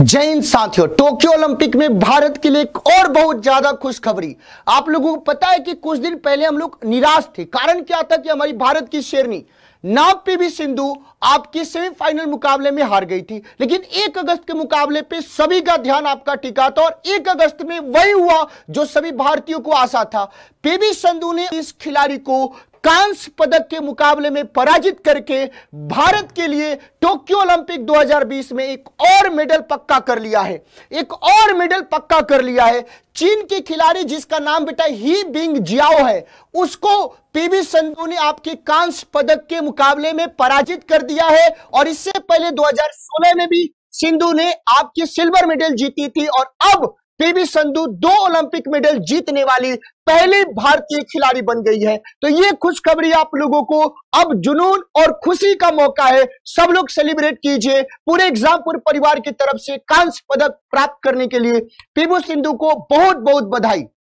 जय हिंद साथियों, Tokyo Olympic में भारत के लिए एक और बहुत ज्यादा खुशखबरी। आप लोगों को पता है कि कुछ दिन पहले हम लोग निराश थे। कारण क्या था कि हमारी भारत की शेरनी नाम पीवी सिंधु आपके सेमीफाइनल मुकाबले में हार गई थी, लेकिन 1 अगस्त के मुकाबले पे सभी का ध्यान आपका टिका था और 1 अगस्त में वही हुआ जो सभी भारतीयों को आशा था। पीवी सिंधु ने इस खिलाड़ी को कांस्य पदक के मुकाबले में पराजित करके भारत के लिए टोक्यो ओलंपिक 2020 में एक और मेडल पक्का कर लिया है। चीन के खिलाड़ी जिसका नाम बेटा ही बिंग जियाओ है, उसको पीवी सिंधु ने आपके कांस्य पदक के मुकाबले में पराजित कर दिया है। और इससे पहले 2016 में भी सिंधु ने आपकी सिल्वर मेडल जीती थी और अब पीवी सिंधु 2 ओलंपिक मेडल जीतने वाली पहली भारतीय खिलाड़ी बन गई है। तो ये खुशखबरी आप लोगों को अब जुनून और खुशी का मौका है। सब लोग सेलिब्रेट कीजिए। पूरे एग्जामपुर परिवार की तरफ से कांस्य पदक प्राप्त करने के लिए पीवी सिंधु को बहुत बहुत बधाई।